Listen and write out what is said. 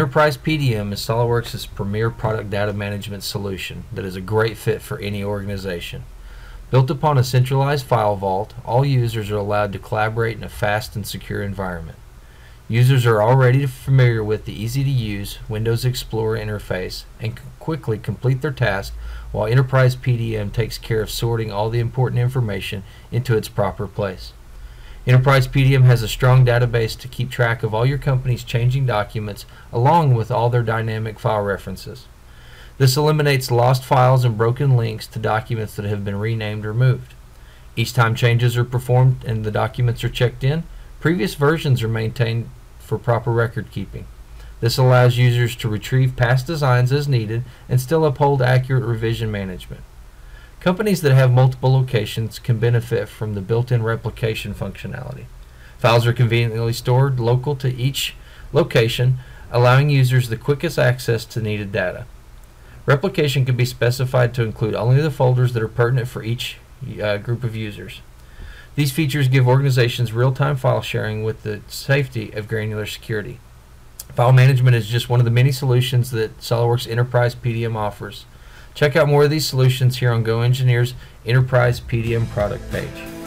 Enterprise PDM is SOLIDWORKS' premier product data management solution that is a great fit for any organization. Built upon a centralized file vault, all users are allowed to collaborate in a fast and secure environment. Users are already familiar with the easy-to-use Windows Explorer interface and can quickly complete their task, while Enterprise PDM takes care of sorting all the important information into its proper place. Enterprise PDM has a strong database to keep track of all your company's changing documents, along with all their dynamic file references. This eliminates lost files and broken links to documents that have been renamed or moved. Each time changes are performed and the documents are checked in, previous versions are maintained for proper record keeping. This allows users to retrieve past designs as needed and still uphold accurate revision management. Companies that have multiple locations can benefit from the built-in replication functionality. Files are conveniently stored local to each location, allowing users the quickest access to needed data. Replication can be specified to include only the folders that are pertinent for each group of users. These features give organizations real-time file sharing with the safety of granular security. File management is just one of the many solutions that SOLIDWORKS Enterprise PDM offers. Check out more of these solutions here on GoEngineers' Enterprise PDM product page.